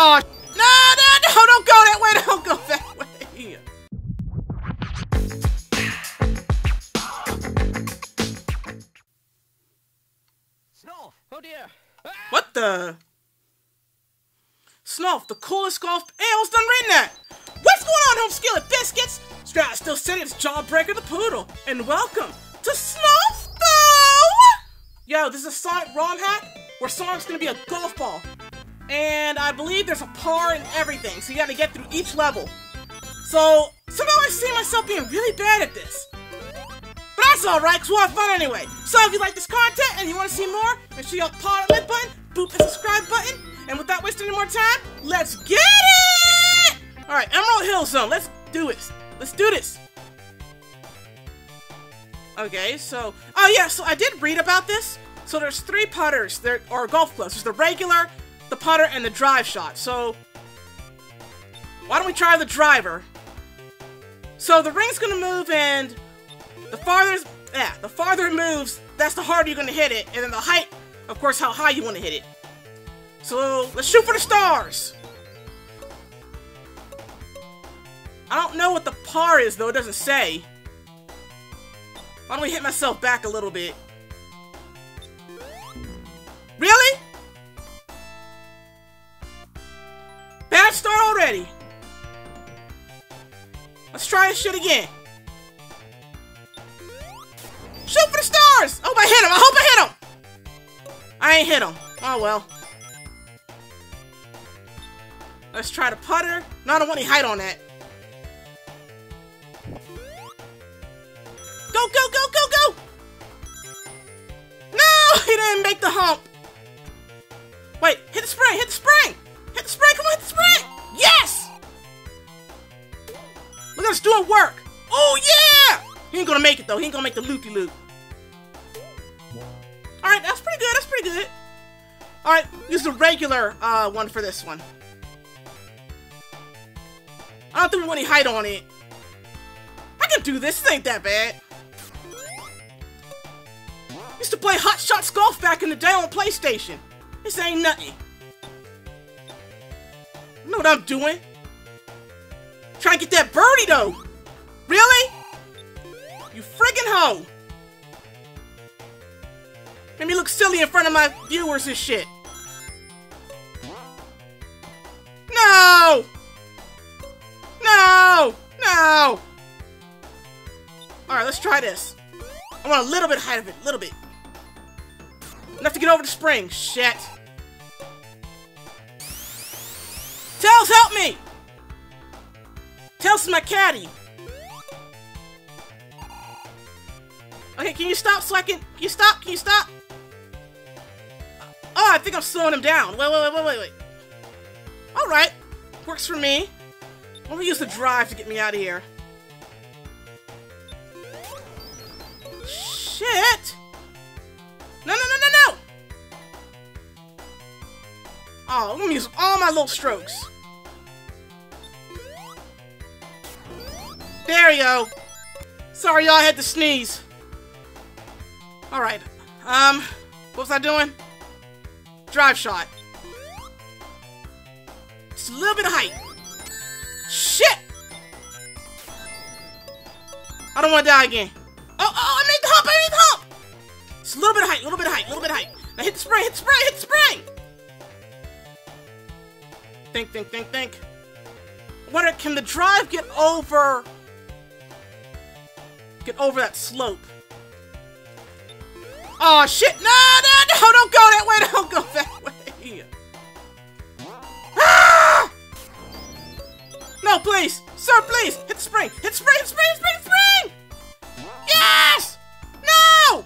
Oh, no, don't go that way, don't go that way. Snorf, oh dear. Ah! What the? Snorf, the coolest golf. Hey, I was done reading that. What's going on, Home Skillet Biscuits? Scratch still said it's Jawbreaker the Poodle, and welcome to Snorf Though! Yo, this is a Sonic ROM hack where Sonic's gonna be a golf ball. And I believe there's a par in everything, so you gotta get through each level. So, somehow I see myself being really bad at this. But that's alright, because we'll have fun anyway. So if you like this content and you want to see more, make sure you all paw that like button, boop the subscribe button, and without wasting any more time, let's get it! Alright, Emerald Hill Zone, let's do it. Let's do this! Okay, so... Oh yeah, so I did read about this. So there's three putters, or golf clubs. There's the regular, the putter, and the drive shot. So... why don't we try the driver? So the ring's gonna move, and... The farther it moves, that's the harder you're gonna hit it. And then the height, of course, how high you wanna hit it. So, let's shoot for the stars! I don't know what the par is, though. It doesn't say. Why don't we hit myself back a little bit? Really? Bad start already. Let's try this shit again. Shoot for the stars! Oh, I hit him! I hope I hit him! I ain't hit him. Oh, well. Let's try the putter. No, I don't want any height on that. Go, go, go, go, go! No! He didn't make the hump! Wait, hit the spring! Hit the spring! Hit the spring! Come on, hit the spring! Yes! Look at us doing work! Oh, yeah! He ain't gonna make it, though. He ain't gonna make the loopy-loop. Alright, that's pretty good. That's pretty good. Alright, use the regular one for this one. I don't think we want any height on it. I can do this. This ain't that bad. Used to play Hot Shots Golf back in the day on PlayStation. This ain't nothing. I know what I'm doing. Trying to get that birdie though. Really? You friggin' hoe. Made me look silly in front of my viewers and shit. No! No! No! Alright, let's try this. I want a little bit height of it. A little bit. Enough to get over the spring. Shit. Tails, help me! Tails is my caddy. Okay, can you stop so I can... Can you stop? Can you stop? Oh, I think I'm slowing him down. Wait, wait, wait, wait, wait. Alright. Works for me. Let me use the drive to get me out of here. Shit! No, no, no, no, no! Oh, I'm gonna use all my little strokes. There you go. Sorry, y'all, I had to sneeze. Alright. What was I doing? Drive shot. Just a little bit of height. Shit! I don't want to die again. Oh, oh, I made the hump! I made the hump! It's a little bit of height, a little bit of height, a little bit of height. Now hit the spring, hit the spring, hit the spring! Think. I wonder, can the drive get over... that slope? Oh shit! No, no, no! Don't go that way! Don't go that way! Ah! No, please! Sir, please! Hit the spring! Hit the spring! Hit the spring! Hit the spring! Hit the spring! Yes! No!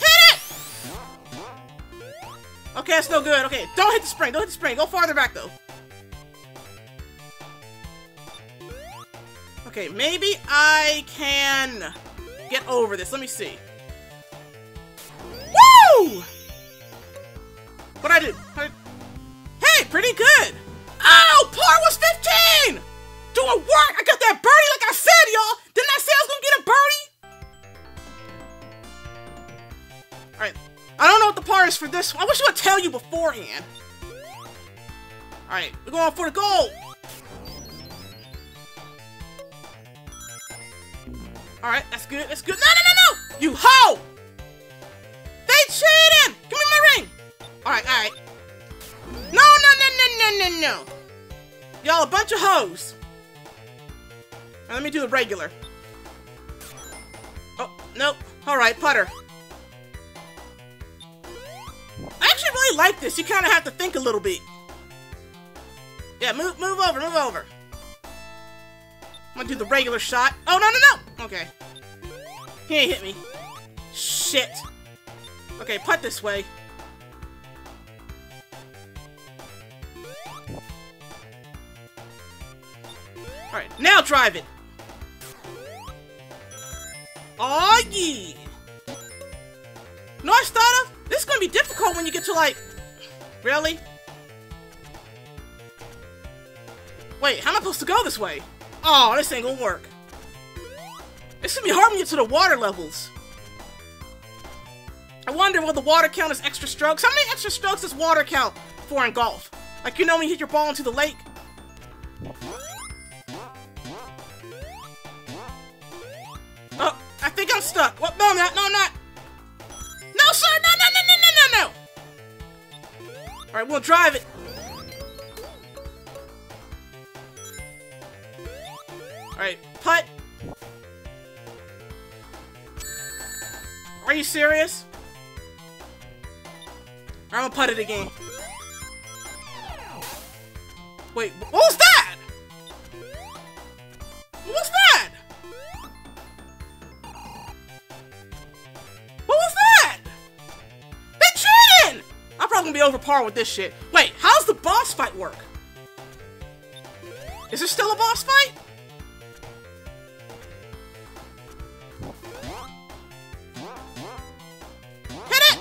Hit it! Okay, that's no good. Okay, don't hit the spring. Don't hit the spring. Go farther back, though. Okay, maybe I can get over this. Let me see. Woo! What'd I do? Hey, pretty good. Oh, par was 15! Doing work! I got that birdie like I said, y'all! Didn't I say I was gonna get a birdie? Alright. I don't know what the par is for this one. I wish I would tell you beforehand. Alright, we're going for the goal! Alright, that's good, that's good. No! You hoe! They cheated! Give me my ring! Alright. No. Y'all a bunch of hoes. Now, let me do the regular. Oh, nope. Alright, putter. I actually really like this. You kind of have to think a little bit. Yeah, move over. I'm gonna do the regular shot. Oh, no! Okay. He ain't hit me. Shit. Okay, putt this way. Alright, now drive it! Aw, yeah! No, I thought of? This is gonna be difficult when you get to, like... Really? Wait, how am I supposed to go this way? Oh, this ain't gonna work. It's gonna be hard when you get to the water levels. I wonder, will the water count as extra strokes? How many extra strokes does water count for in golf? Like, you know when you hit your ball into the lake? I think I'm stuck. What? No, I'm not. No, I'm not. No, sir. No. All right, we'll drive it. All right, putt. Are you serious? I'm gonna putt it again. Wait, what was that? What was that? Gonna be over par with this shit. Wait, how's the boss fight work? Is there still a boss fight? Hit it!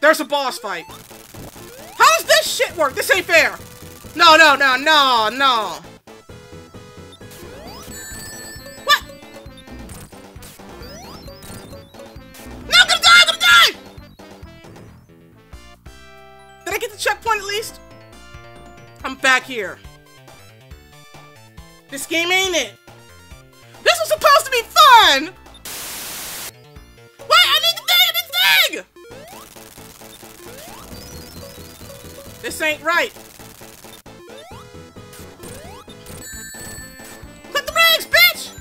There's a boss fight. How does this shit work? This ain't fair. No. Here. This game ain't it. This was supposed to be fun! Wait, I need the thing! This ain't right. Clip the rags, bitch!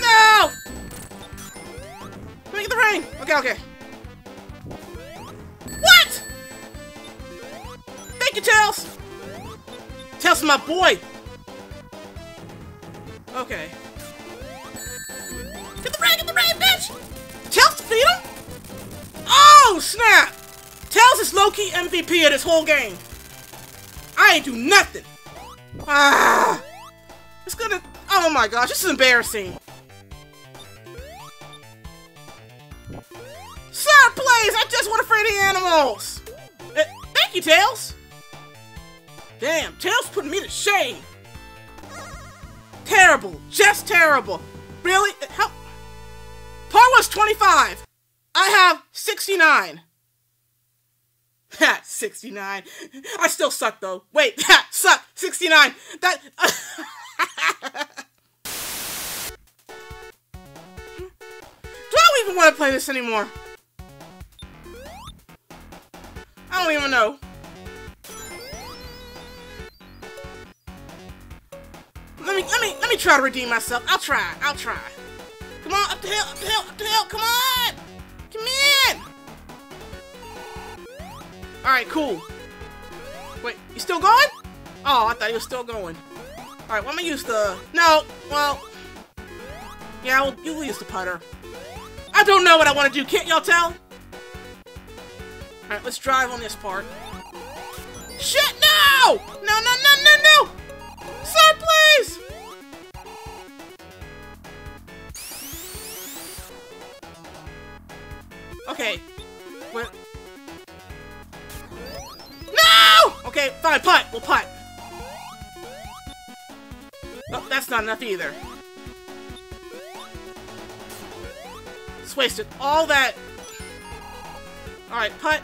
No! Let me get the ring! Okay. Tails! Tails, my boy! Okay. Get the ring, bitch! Tails defeat him? Oh, snap! Tails is low-key MVP of this whole game. I ain't do nothing. Ah! It's gonna... Oh my gosh, this is embarrassing. Sir, please! I just want to free the animals! Thank you, Tails! Damn, Tails putting me to shame! Terrible! Just terrible! Really? How? Par was 25! I have 69! Ha! 69! I still suck though! Wait! Ha! Suck! 69! That... Do I even want to play this anymore? I don't even know. Let me try to redeem myself. I'll try. Come on, up the hill, come on! Come in! Alright, cool. Wait, you still going? Oh, I thought you were still going. Alright, well, I'm gonna use the... No, well... Yeah, we'll use the putter. I don't know what I want to do, can't y'all tell? Alright, let's drive on this part. Shit, no! No! Sir, please! Okay. What? No! Okay, fine, putt. We'll putt. Oh, that's not enough either. Just wasted all that. Alright, putt.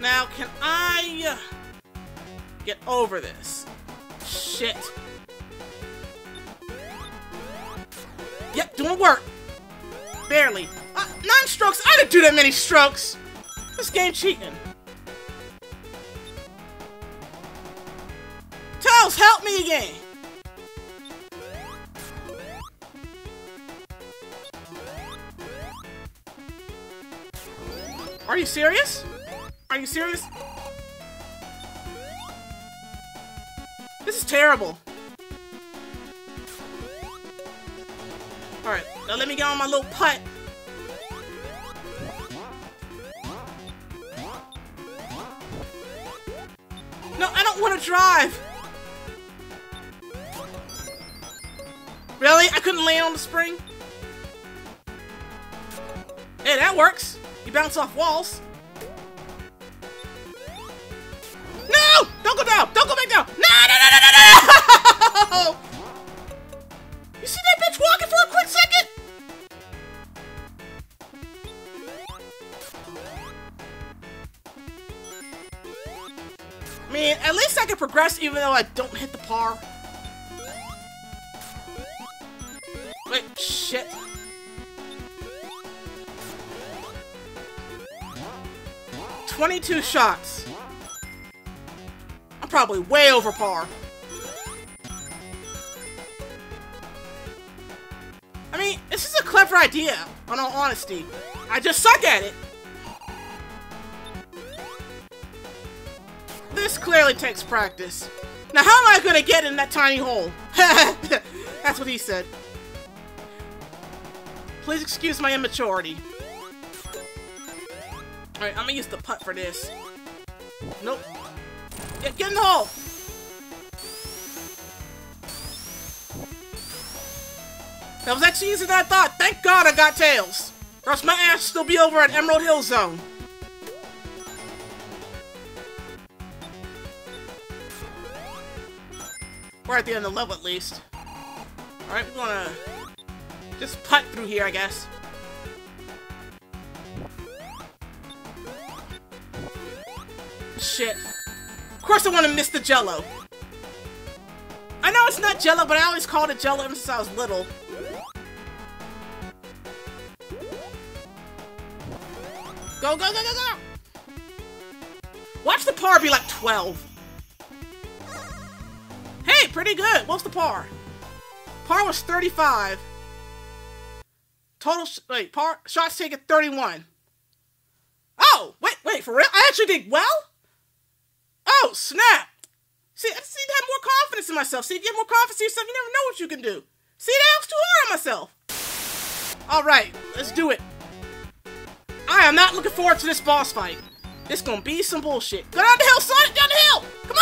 Now, can I get over this? Shit. Yep, doing work. Barely. 9 strokes? I didn't do that many strokes! This game cheating. Tails, help me again! Are you serious? Are you serious? This is terrible. Alright, now let me get on my little putt. No, I don't want to drive! Really? I couldn't land on the spring? Hey, that works! You bounce off walls. No! Don't go down! Don't go back down! No! No! No! No! No! No! You see that bitch walking for a quick second? I mean, at least I can progress even though I don't hit the par. Wait, shit. Twenty-two shots. I'm probably way over par. I mean, this is a clever idea, in all honesty. I just suck at it. This clearly takes practice. Now, how am I gonna get in that tiny hole? That's what he said. Please excuse my immaturity. Alright, I'm gonna use the putt for this. Nope. Yeah, get in the hole! That was actually easier than I thought. Thank God I got Tails. Or else my ass would still be over at Emerald Hill Zone. We're at the end of the level at least. Alright, we're gonna just putt through here, I guess. Shit. Of course I want to miss the jello. I know it's not jello, but I always called it jello since I was little. Go, go, go, go, go! Watch the par be like 12. Hey, pretty good. What's the par? Par was 35. Total, shots taken 31. Oh, wait, for real? I actually did well? Oh, snap! See, I just need to have more confidence in myself. See, if you have more confidence in yourself, you never know what you can do. See, that was too hard on myself. Alright, let's do it. I am not looking forward to this boss fight. It's gonna be some bullshit. Go down the hill, Sonic! Down the hill! Come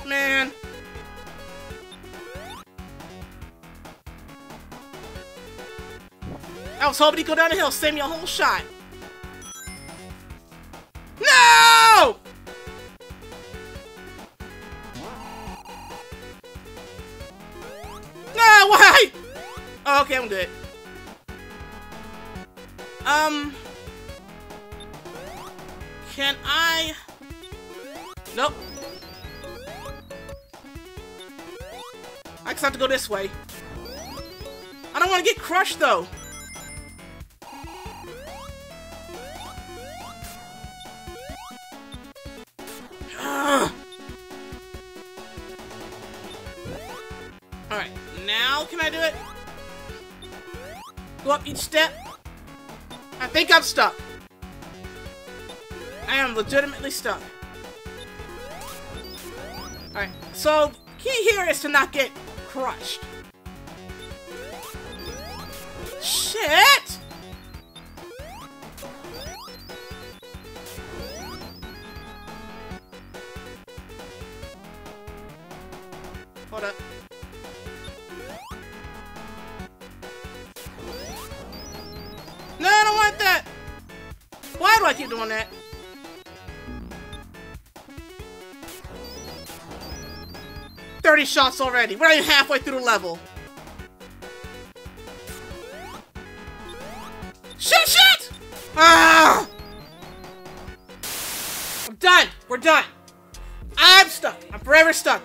on! Man. I was hoping he'd go down the hill, save me a whole shot. No! No way! Oh, okay, I'm good. Can I? Nope. I just have to go this way. I don't want to get crushed though. Can I do it? Go up each step. I think I'm stuck. I am legitimately stuck. Alright, so key here is to not get crushed. Shit! Hold up. Why do I keep doing that? 30 shots already. We're not even halfway through the level. Shoot, shoot! Ah! I'm done. We're done. I'm stuck. I'm forever stuck.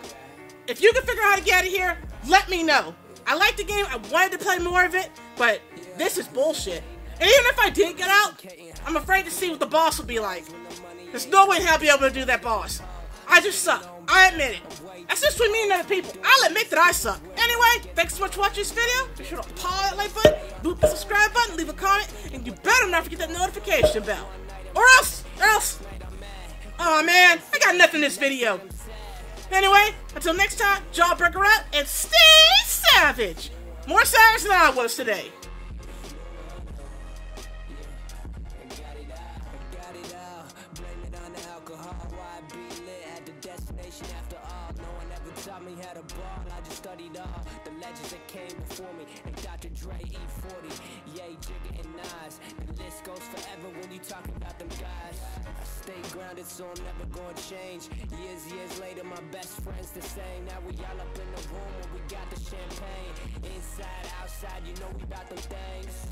If you can figure out how to get out of here, let me know. I like the game. I wanted to play more of it, but this is bullshit. And even if I did get out, I'm afraid to see what the boss will be like. There's no way I'll be able to do that boss. I just suck. I admit it. That's just between me and other people. I'll admit that I suck. Anyway, thanks so much for watching this video. Be sure to paw that like button, boop the subscribe button, leave a comment, and you better not forget that notification bell. Or else, oh man, I got nothing in this video. Anyway, until next time, Jawbreaker out, and stay savage. More savage than I was today. After all, no one ever taught me how to ball. I just studied all the legends that came before me, and Dr. Dre, E-40, Yay, Jigga, and Nas. The list goes forever when you talk about them guys. I stay grounded, so I'm never gonna change. Years later, my best friend's the same. Now we all up in the room when we got the champagne. Inside, outside, you know we about them things.